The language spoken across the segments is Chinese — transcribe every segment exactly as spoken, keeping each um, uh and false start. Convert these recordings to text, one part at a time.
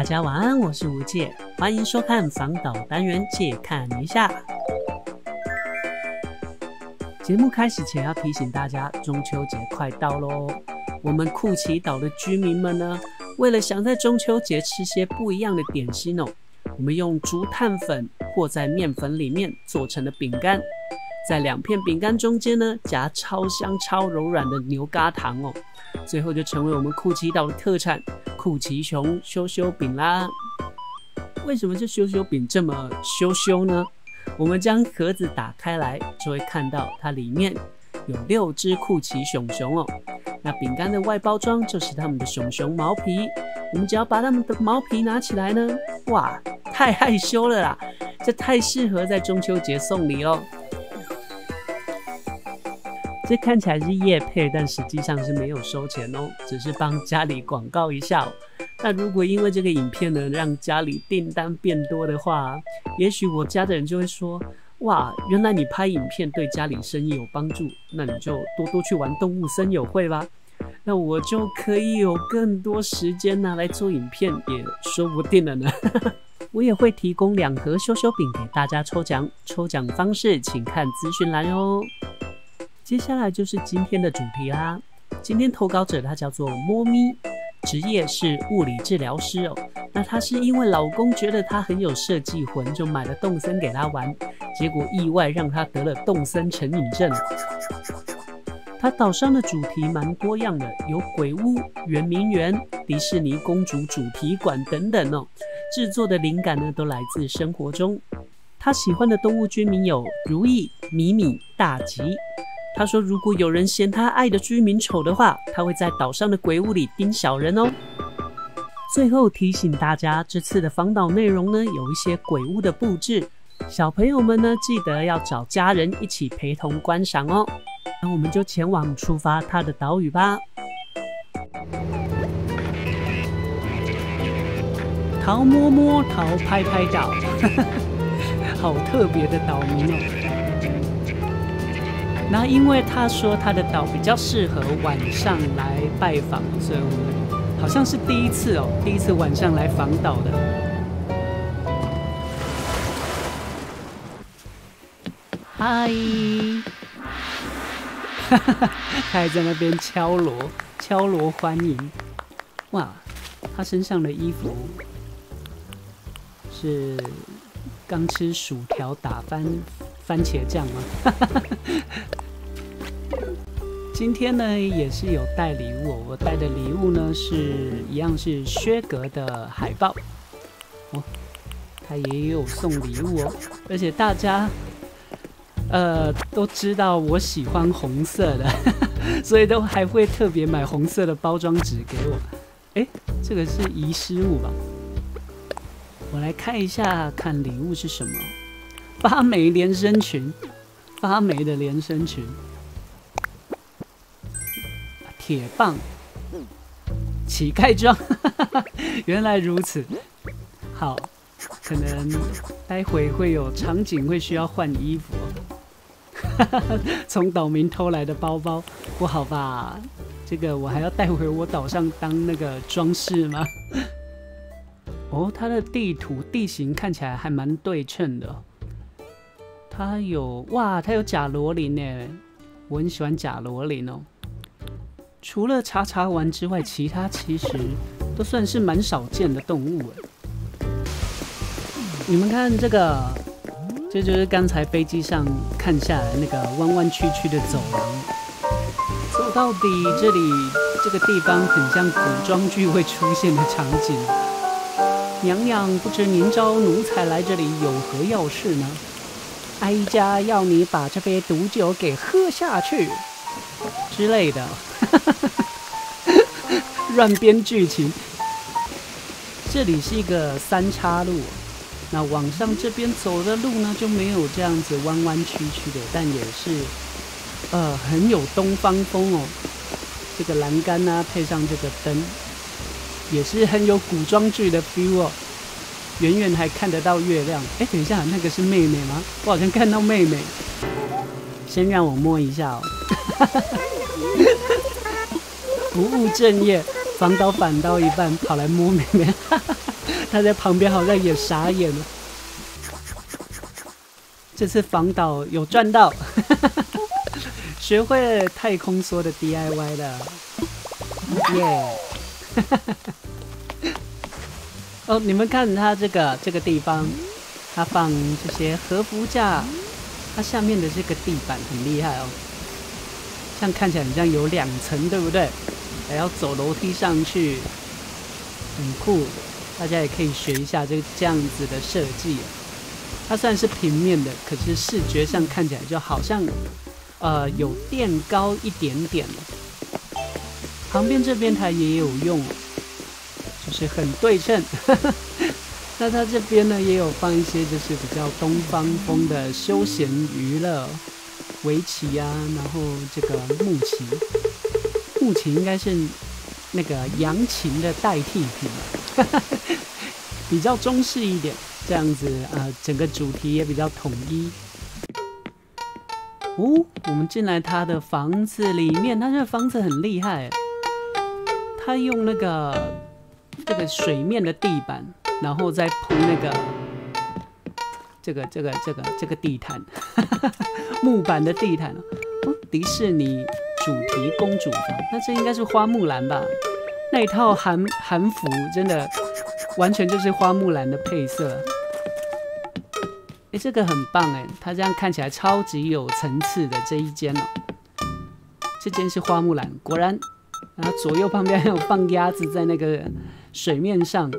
大家晚安，我是吴界，欢迎收看房导单元借看一下。节目开始前要提醒大家，中秋节快到喽！我们库奇岛的居民们呢，为了想在中秋节吃些不一样的点心哦，我们用竹炭粉和在面粉里面做成的饼干，在两片饼干中间呢夹超香超柔软的牛轧糖哦，最后就成为我们库奇岛的特产。 酷奇熊羞羞饼啦！为什么这羞羞饼这么羞羞呢？我们将盒子打开来，就会看到它里面有六只酷奇熊熊哦。那饼干的外包装就是它们的熊熊毛皮。我们只要把它们的毛皮拿起来呢，哇，太害羞了啦！这太适合在中秋节送礼哦。这看起来是业配，但实际上是没有收钱哦，只是帮家里广告一下哦。那如果因为这个影片呢，让家里订单变多的话，也许我家的人就会说：哇，原来你拍影片对家里生意有帮助，那你就多多去玩动物森友会吧。那我就可以有更多时间拿来做影片，也说不定了呢。我也会提供两盒羞羞饼给大家抽奖，抽奖方式请看资讯栏哦。 接下来就是今天的主题啦。今天投稿者她叫做摸咪，职业是物理治疗师哦。那她是因为老公觉得她很有设计魂，就买了动森给她玩，结果意外让她得了动森成瘾症。她岛上的主题蛮多样的，有鬼屋、圆明园、迪士尼公主主题馆等等哦。制作的灵感呢，都来自生活中。她喜欢的动物居民有如意、米米、大吉。 他说：“如果有人嫌他爱的居民丑的话，他会在岛上的鬼屋里盯小人哦。”最后提醒大家，这次的访岛内容呢，有一些鬼屋的布置，小朋友们呢记得要找家人一起陪同观赏哦。那我们就前往出发他的岛屿吧。桃摸摸，桃拍拍岛，好特别的岛名哦。 那因为他说他的岛比较适合晚上来拜访，所以我们好像是第一次哦，第一次晚上来访岛的。嗨，哈哈哈，他还在那边敲锣，敲锣欢迎。哇，他身上的衣服是刚吃薯条打翻番茄酱吗？哈哈哈。 今天呢也是有带礼物、哦，我带的礼物呢是一样是薛格的海报哦，他也有送礼物哦，而且大家呃都知道我喜欢红色的，所以都还会特别买红色的包装纸给我。哎，这个是遗失物吧？我来看一下，看礼物是什么？八枚连身裙，八枚的连身裙。 铁棒，乞丐装，原来如此。好，可能待会会有场景会需要换衣服、哦。从岛民偷来的包包，不好吧？这个我还要带回我岛上当那个装饰吗？哦，它的地图地形看起来还蛮对称的、哦。它有哇，它有甲罗林耶，我很喜欢甲罗林哦。 除了查查丸之外，其他其实都算是蛮少见的动物哎。你们看这个，这就是刚才飞机上看下来那个弯弯曲曲的走廊。走到底，这里这个地方很像古装剧会出现的场景。娘娘，不知您招奴才来这里有何要事呢？哀家要你把这杯毒酒给喝下去之类的。 乱编剧情。这里是一个三岔路，那往上这边走的路呢就没有这样子弯弯曲曲的，但也是呃很有东方风哦。这个栏杆啊，配上这个灯，也是很有古装剧的 feel 哦。远远还看得到月亮。哎，等一下，那个是妹妹吗？我好像看到妹妹。先让我摸一下哦。不务正业，房导反到一半跑来摸妹妹，他在旁边好像也傻眼了。这次防倒有赚到，学会了太空梭的 D I Y 了，耶！哦，你们看它这个这个地方，它放这些和服架，它下面的这个地板很厉害哦，像看起来很像有两层，对不对？还要走楼梯上去，很酷。 大家也可以学一下这这样子的设计，它虽然是平面的，可是视觉上看起来就好像，呃，有垫高一点点了。旁边这边它也有用，就是很对称。那它这边呢也有放一些就是比较东方风的休闲娱乐，围棋啊，然后这个木棋，木棋应该是那个扬琴的代替品。 比较中式一点，这样子啊、呃，整个主题也比较统一。哦，我们进来他的房子里面，他这个房子很厉害，他用那个这个水面的地板，然后再铺那个这个这个这个这个地毯，木板的地毯、哦、迪士尼主题公主房，那这应该是花木兰吧？ 那一套韩韩服真的完全就是花木兰的配色，哎，这个很棒哎，它这样看起来超级有层次的这一间哦，这间是花木兰，果然，然后左右旁边还有放鸭子在那个水面上，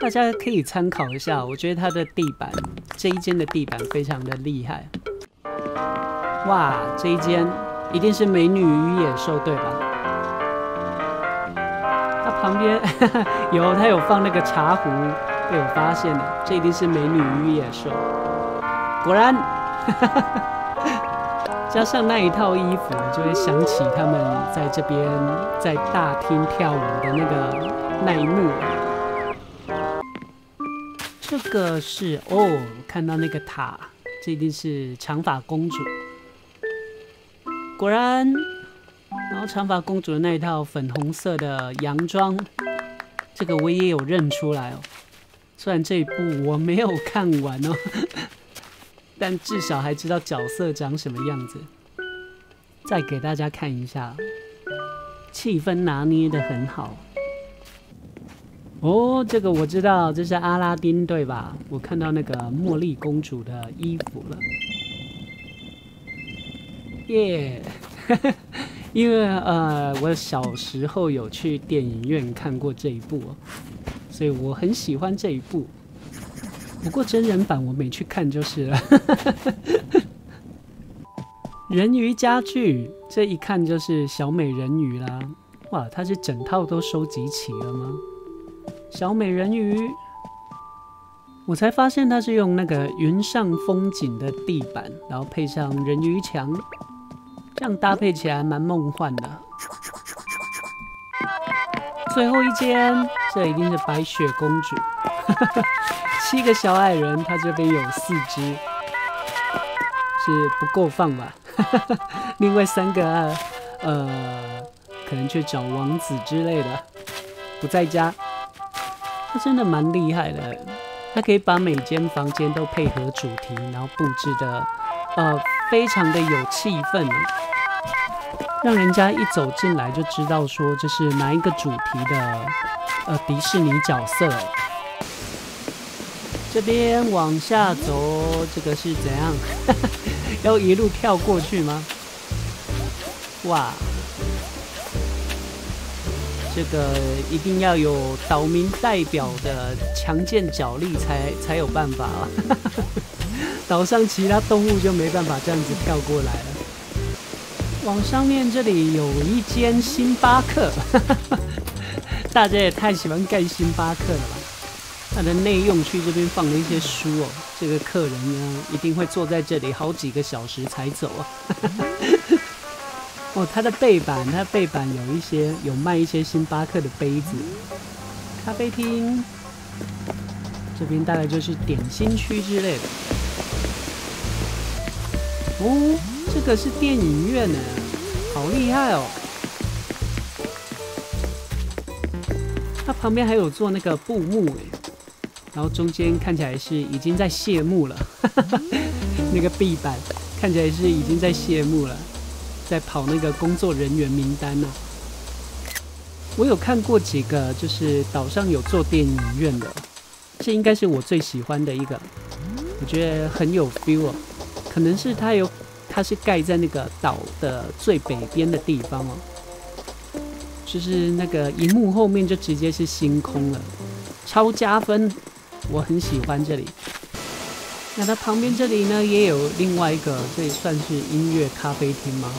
大家可以参考一下，我觉得它的地板这一间的地板非常的厉害，哇，这一间一定是美女与野兽对吧？ 旁边有，他有放那个茶壶，被我发现了，这一定是美女与野兽。果然，呵呵加上那一套衣服，就会想起他们在这边在大厅跳舞的那个那一幕。这个是哦，看到那个塔，这一定是长发公主。果然。 然后长发公主的那一套粉红色的洋装，这个我也有认出来哦。虽然这一部我没有看完哦，但至少还知道角色长什么样子。再给大家看一下，气氛拿捏得很好。哦，这个我知道，这是阿拉丁对吧？我看到那个茉莉公主的衣服了，耶、yeah ！因为呃，我小时候有去电影院看过这一部、哦，所以我很喜欢这一部。不过真人版我没去看就是了。人鱼家具，这一看就是小美人鱼啦！哇，它是整套都收集齐了吗？小美人鱼，我才发现它是用那个云上风景的地板，然后配上人鱼墙。 这样搭配起来蛮梦幻的。最后一间，这一定是白雪公主，七个小矮人，她这边有四只，是不够放吧？另外三个、啊，呃，可能去找王子之类的，不在家。她真的蛮厉害的，她可以把每间房间都配合主题，然后布置的，呃，非常的有气氛。 让人家一走进来就知道说这是哪一个主题的，呃，迪士尼角色。这边往下走，这个是怎样？要一路跳过去吗？哇，这个一定要有岛民代表的强健脚力才才有办法啊！岛上其他动物就没办法这样子跳过来了。 往上面这里有一间星巴克，大家也太喜欢盖星巴克了吧？它的内用区这边放了一些书哦，这个客人呢一定会坐在这里好几个小时才走啊。哦，它的背板，它的背板有一些有卖一些星巴克的杯子。咖啡厅这边大概就是点心区之类的。哦。 这个是电影院呢，好厉害哦！它旁边还有做那个布幕哎，然后中间看起来是已经在谢幕了，那个壁板看起来是已经在谢幕了，在跑那个工作人员名单呐、啊。 我有看过几个，就是岛上有做电影院的，这应该是我最喜欢的一个，我觉得很有 feel 哦。可能是它有，它是盖在那个岛的最北边的地方哦，就是那个荧幕后面就直接是星空了，超加分，我很喜欢这里。那它旁边这里呢，也有另外一个，这也算是音乐咖啡厅吗？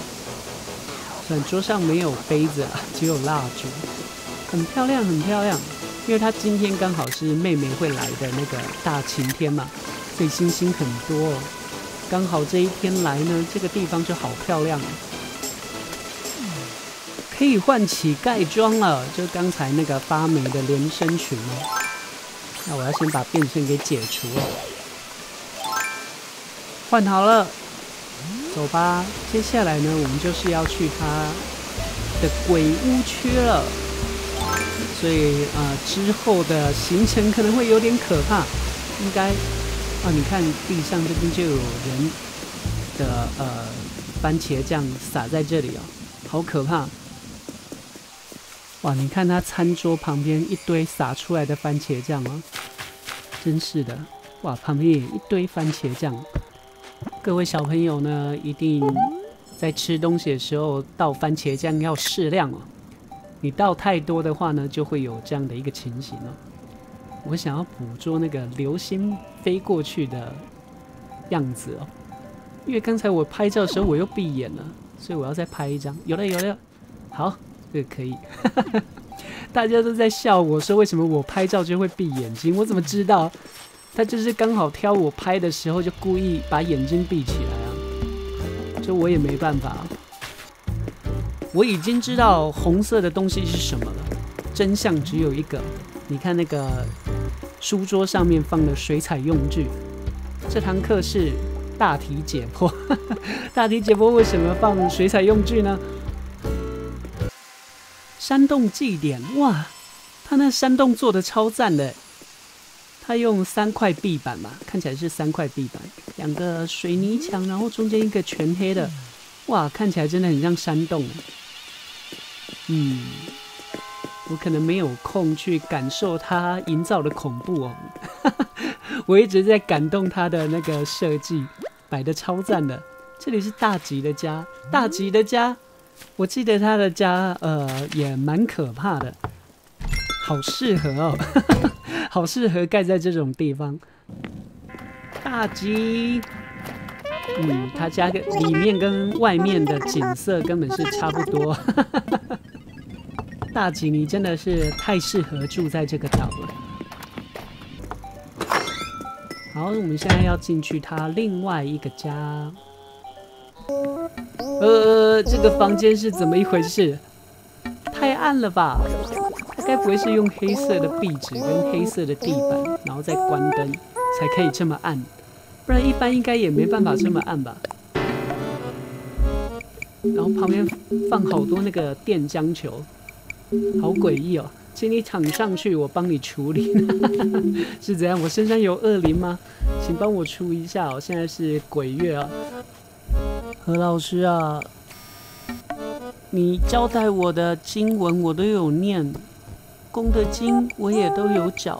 虽然桌上没有杯子啊，只有蜡烛，很漂亮，很漂亮。因为它今天刚好是妹妹会来的那个大晴天嘛，所以星星很多哦。刚好这一天来呢，这个地方就好漂亮哦。可以换乞丐装了，就刚才那个发霉的连身裙哦。那我要先把变身给解除哦，换好了。 走吧，接下来呢，我们就是要去它的鬼屋区了，所以啊、呃，之后的行程可能会有点可怕，应该啊，你看地上这边就有人的呃番茄酱撒在这里哦，好可怕！哇，你看它餐桌旁边一堆撒出来的番茄酱哦，真是的，哇，旁边也一堆番茄酱。 各位小朋友呢，一定在吃东西的时候倒番茄酱要适量哦。你倒太多的话呢，就会有这样的一个情形哦。我想要捕捉那个流星飞过去的样子哦，因为刚才我拍照的时候我又闭眼了，所以我要再拍一张。有了有了，好，这个可以。大家都在笑我说为什么我拍照就会闭眼睛，我怎么知道？ 他就是刚好挑我拍的时候，就故意把眼睛闭起来啊！这我也没办法、啊。我已经知道红色的东西是什么了，真相只有一个。你看那个书桌上面放的水彩用具，这堂课是大题解剖。大题解剖为什么放水彩用具呢？山洞祭典，哇，他那山洞做的超赞的、欸。 他用三块壁板吧，看起来是三块壁板，两个水泥墙，然后中间一个全黑的，哇，看起来真的很像山洞。嗯，我可能没有空去感受他营造的恐怖哦，我一直在感动他的那个设计，摆的超赞的。这里是大吉的家，大吉的家，我记得他的家，呃，也蛮可怕的。 好适合哦，好适合盖在这种地方。大吉，嗯，他家跟里面跟外面的景色根本是差不多。大吉，你真的是太适合住在这个岛了。好，我们现在要进去他另外一个家。呃，这个房间是怎么一回事？太暗了吧？ 该不会是用黑色的壁纸跟黑色的地板，然后再关灯才可以这么暗？不然一般应该也没办法这么暗吧。然后旁边放好多那个电浆球，好诡异哦！请你躺上去，我帮你处理。是怎样？我身上有恶灵吗？请帮我除一下哦！现在是鬼月啊，何老师啊，你交代我的经文我都有念。 功德经我也都有缴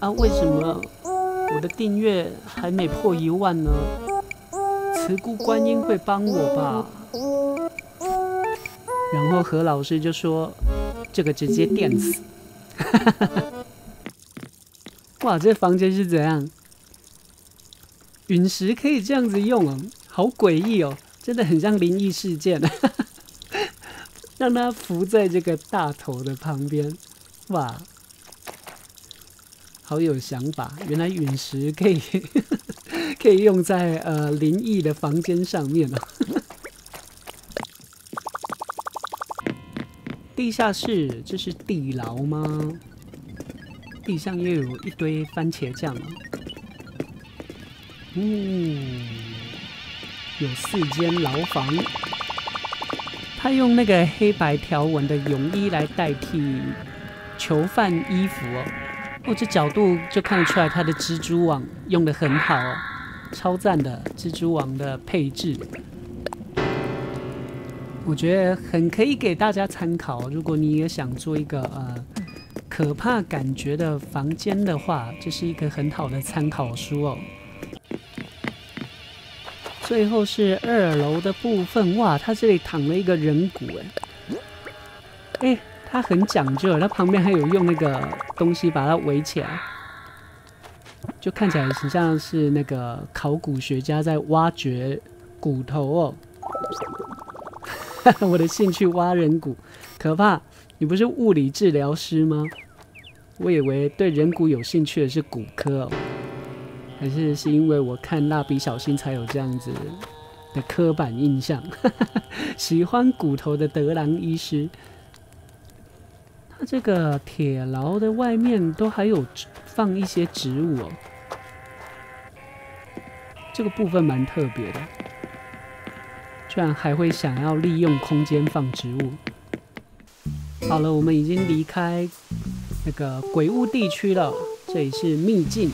啊，为什么我的订阅还没破一万呢？慈姑观音会帮我吧？然后何老师就说：“这个直接电死！”哇，这房间是怎样？陨石可以这样子用哦，好诡异哦，真的很像灵异事件。让它浮在这个大头的旁边，哇，好有想法！原来陨石可以可以用在呃灵异的房间上面哦。地下室，这是地牢吗？地上又有一堆番茄酱哦。嗯，有四间牢房。 他用那个黑白条纹的泳衣来代替囚犯衣服哦。哦，这角度就看得出来，它的蜘蛛网用得很好哦，超赞的蜘蛛网的配置。 我觉得很可以给大家参考。如果你也想做一个呃可怕感觉的房间的话，这是一个很好的参考书哦。最后是二楼的部分，哇，它这里躺了一个人骨，哎，哎，它很讲究，它旁边还有用那个东西把它围起来，就看起来很像是那个考古学家在挖掘骨头哦。 我的兴趣挖人骨，可怕！你不是物理治疗师吗？我以为对人骨有兴趣的是骨科哦，还是是因为我看《蜡笔小新》才有这样子的刻板印象？喜欢骨头的德郎医师，他这个铁牢的外面都还有放一些植物哦，这个部分蛮特别的。 居然还会想要利用空间放植物。好了，我们已经离开那个鬼屋地区了，这里是秘境。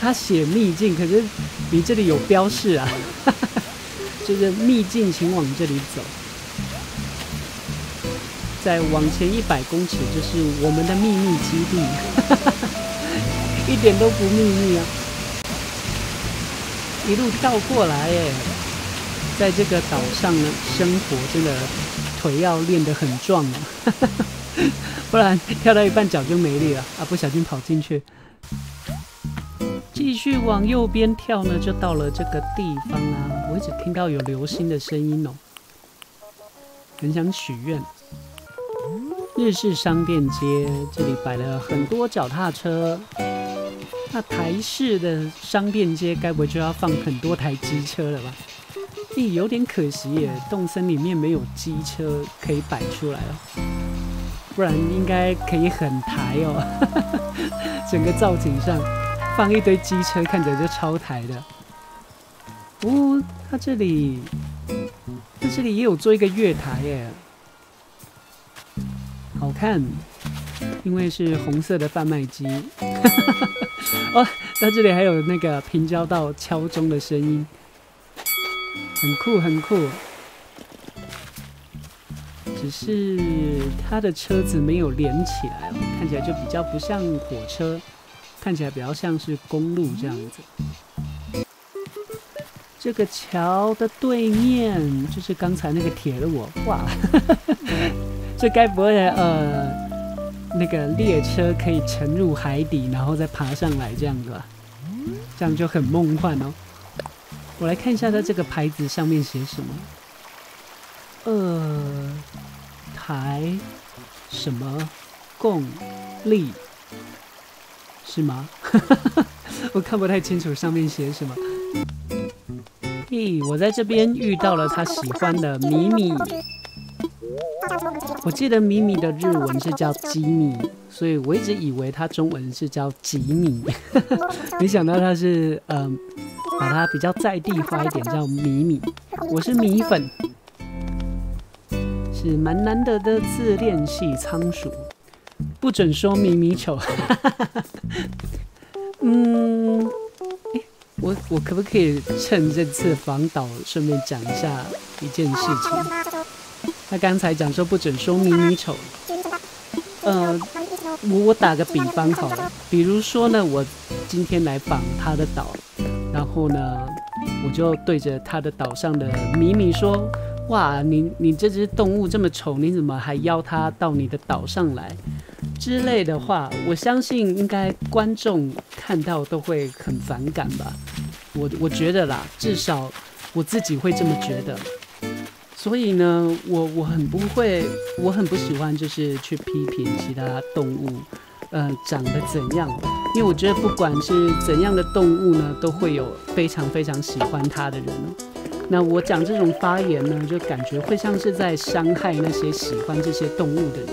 他写秘境，可是你这里有标示啊，就是秘境，请往这里走。再往前一百公尺就是我们的秘密基地，一点都不秘密啊。 一路倒过来哎，在这个岛上呢，生活真的腿要练得很壮啊，不然跳到一半脚就没力了啊！不小心跑进去，继续往右边跳呢，就到了这个地方啊。我一直听到有流星的声音哦，很想许愿。日式商店街这里摆了很多脚踏车。 那台式的商店街，该不会就要放很多台机车了吧？咦，有点可惜耶，动森里面没有机车可以摆出来哦，不然应该可以很台哦。整个造景上放一堆机车，看起来就超台的。哦，它这里，它这里也有做一个月台耶，好看，因为是红色的贩卖机。哦，在这里还有那个平交道敲钟的声音，很酷很酷。只是它的车子没有连起来哦，看起来就比较不像火车，看起来比较像是公路这样子。这个桥的对面就是刚才那个铁路哦，哇，这该不会呃？ 那个列车可以沉入海底，然后再爬上来，这样子吧，这样就很梦幻哦。我来看一下它这个牌子上面写什么，呃，台什么共利是吗？我看不太清楚上面写什么。咦，我在这边遇到了他喜欢的米米。 我记得米米的日文是叫吉米，所以我一直以为它中文是叫吉米，没想到它是嗯、呃，把它比较在地化一点叫米米。我是米粉，是蛮难得的自恋系仓鼠，不准说米米丑。嗯，欸、我我可不可以趁这次访岛顺便讲一下一件事情？ 他刚才讲说不准说迷你丑，呃，我我打个比方好了，比如说呢，我今天来访他的岛，然后呢，我就对着他的岛上的米米说，哇，你你这只动物这么丑，你怎么还邀它到你的岛上来？之类的话，我相信应该观众看到都会很反感吧，我我觉得啦，至少我自己会这么觉得。 所以呢，我我很不会，我很不喜欢，就是去批评其他动物，呃，长得怎样，因为我觉得不管是怎样的动物呢，都会有非常非常喜欢它的人。那我讲这种发言呢，就感觉会像是在伤害那些喜欢这些动物的人。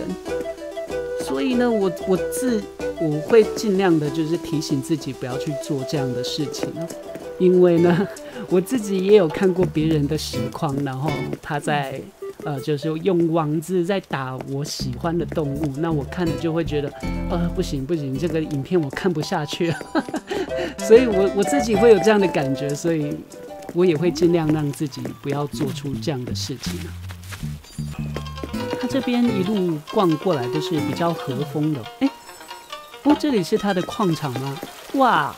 所以呢，我我自我会尽量的，就是提醒自己不要去做这样的事情，因为呢。 我自己也有看过别人的实况，然后他在呃，就是用网子在打我喜欢的动物，那我看了就会觉得，呃，不行不行，这个影片我看不下去了，所以我我自己会有这样的感觉，所以我也会尽量让自己不要做出这样的事情啊。他这边一路逛过来都是比较和风的，哎、欸，哦，这里是他的矿场吗？哇，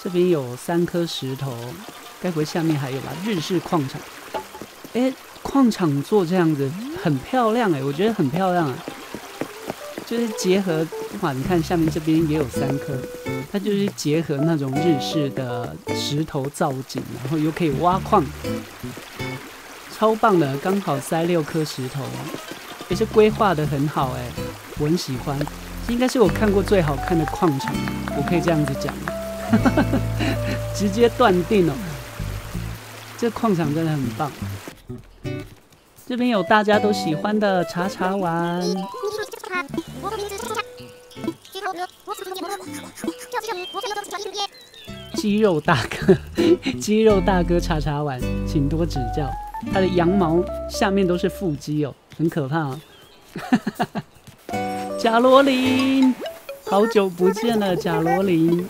这边有三颗石头，该不会下面还有吧？日式矿场，哎、欸。 矿场做这样子很漂亮哎、欸，我觉得很漂亮啊，就是结合哇，你看下面这边也有三颗，它就是结合那种日式的石头造景，然后又可以挖矿，超棒的，刚好塞六颗石头，也是规划的很好哎、欸，我很喜欢，应该是我看过最好看的矿场，我可以这样子讲，直接断定哦、喔，这矿场真的很棒。 这边有大家都喜欢的茶茶丸，肌肉大哥，肌肉大哥茶茶丸，请多指教。它的羊毛下面都是腹肌哦，很可怕啊！贾罗琳，好久不见了，贾罗琳。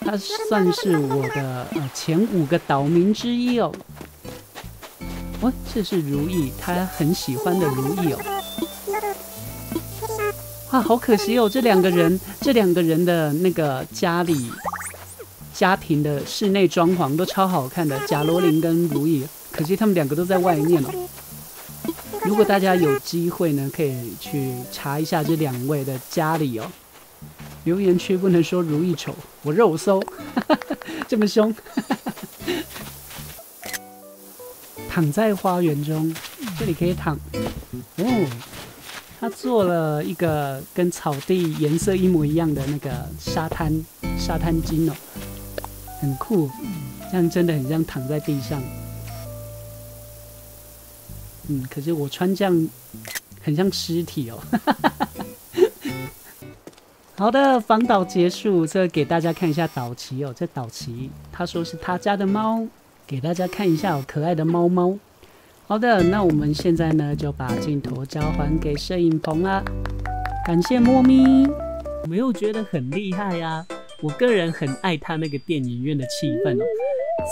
他算是我的呃前五个岛民之一哦。 哦，这是如意，他很喜欢的如意哦。哇，好可惜哦，这两个人，这两个人的那个家里家庭的室内装潢都超好看的，贾罗琳跟如意，可惜他们两个都在外面哦。如果大家有机会呢，可以去查一下这两位的家里哦。留言区不能说如意丑，我肉搜，这么凶。躺在花园中，这里可以躺。哦，他做了一个跟草地颜色一模一样的那个沙滩沙滩巾哦，很酷，这样真的很像躺在地上。嗯，可是我穿这样很像尸体哦。好的，访岛结束，这给大家看一下岛旗哦。这岛旗，他说是他家的猫。 给大家看一下、哦、可爱的猫猫。好的，那我们现在呢就把镜头交还给摄影棚啦。感谢莫咪，我没有觉得很厉害呀、啊。我个人很爱他那个电影院的气氛哦。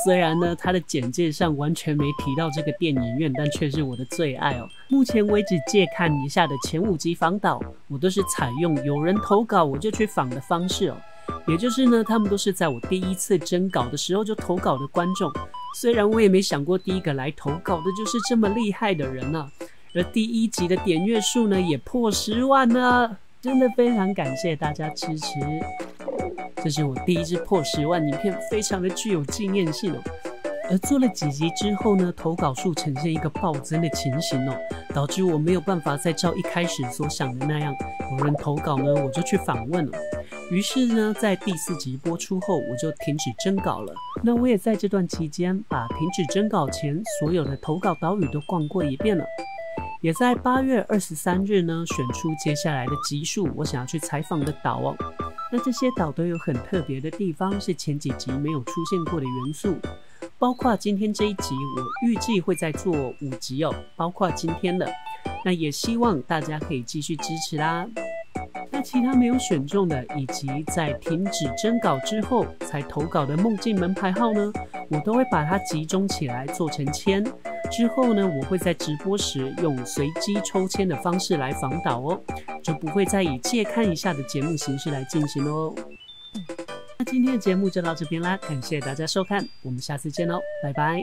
虽然呢他的简介上完全没提到这个电影院，但却是我的最爱哦。目前为止借看一下的前五集访岛，我都是采用有人投稿我就去访的方式哦。也就是呢，他们都是在我第一次征稿的时候就投稿的观众。 虽然我也没想过第一个来投稿的就是这么厉害的人啊，而第一集的点阅数呢也破十万呢，真的非常感谢大家支持。这是我第一支破十万影片，非常的具有纪念性哦。而做了几集之后呢，投稿数呈现一个暴增的情形哦，导致我没有办法再照一开始所想的那样，有人投稿呢我就去访问了。 于是呢，在第四集播出后，我就停止征稿了。那我也在这段期间，把停止征稿前所有的投稿岛屿都逛过一遍了。也在八月二十三日呢，选出接下来的集数，我想要去采访的岛哦。那这些岛都有很特别的地方，是前几集没有出现过的元素，包括今天这一集，我预计会再做五集哦，包括今天的。那也希望大家可以继续支持啦。 那其他没有选中的，以及在停止征稿之后才投稿的梦境门牌号呢，我都会把它集中起来做成签。之后呢，我会在直播时用随机抽签的方式来访岛哦，就不会再以借看一下的节目形式来进行哦。那今天的节目就到这边啦，感谢大家收看，我们下次见哦，拜拜。